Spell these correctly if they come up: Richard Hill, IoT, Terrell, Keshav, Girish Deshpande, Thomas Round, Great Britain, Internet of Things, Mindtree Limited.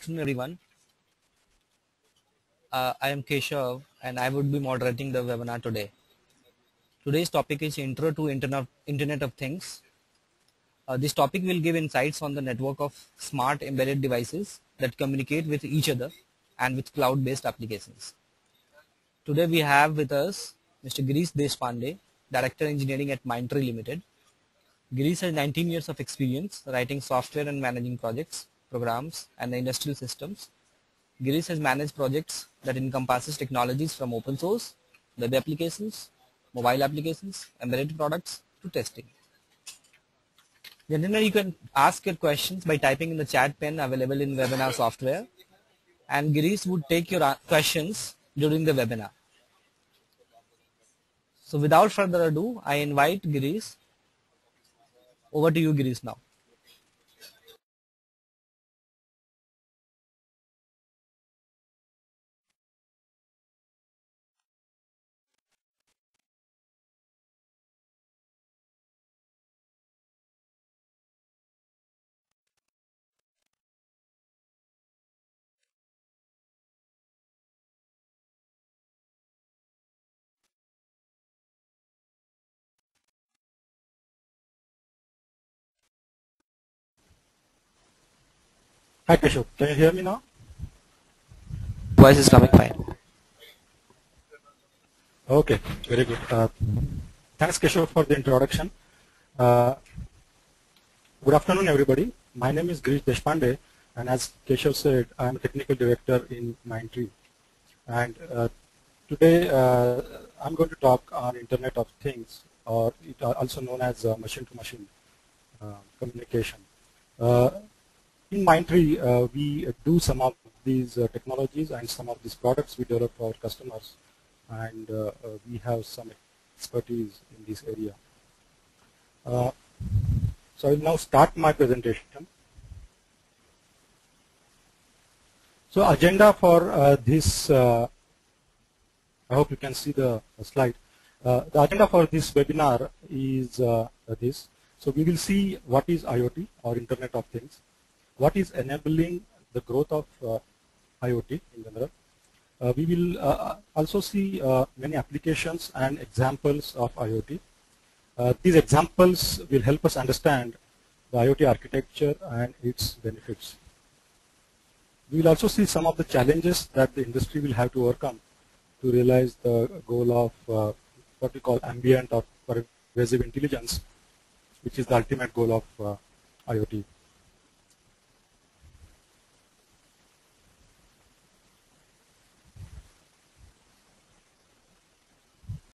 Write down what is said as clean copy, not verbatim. Afternoon, everyone. I am Keshav and I would be moderating the webinar today. Today's topic is Intro to Internet of Things. This topic will give insights on the network of smart embedded devices that communicate with each other and with cloud-based applications. Today we have with us Mr. Girish Deshpande, Director Engineering at Mindtree Limited. Girish has 19 years of experience writing software and managing projects, programs and the industrial systems. Girish has managed projects that encompasses technologies from open source, web applications, mobile applications, embedded products to testing. Generally, you can ask your questions by typing in the chat pane available in webinar software, and Girish would take your questions during the webinar. So without further ado, I invite Girish. Over to you, Girish, now. Hi Keshav, can you hear me now? Voice is coming fine. Okay, very good. Thanks Keshav for the introduction. Good afternoon everybody. My name is Girish Deshpande, and as Keshav said, I am a technical director in Mindtree. And today I'm going to talk on Internet of Things, or it also known as machine-to-machine communication. In Mindtree, we do some of these technologies and some of these products we develop for our customers, and we have some expertise in this area. So I will now start my presentation. So agenda for this, I hope you can see the slide. The agenda for this webinar is this. So we will see what is IoT or Internet of Things. What is enabling the growth of IoT in general. We will also see many applications and examples of IoT. These examples will help us understand the IoT architecture and its benefits. We will also see some of the challenges that the industry will have to overcome to realize the goal of what we call ambient or pervasive intelligence, which is the ultimate goal of IoT.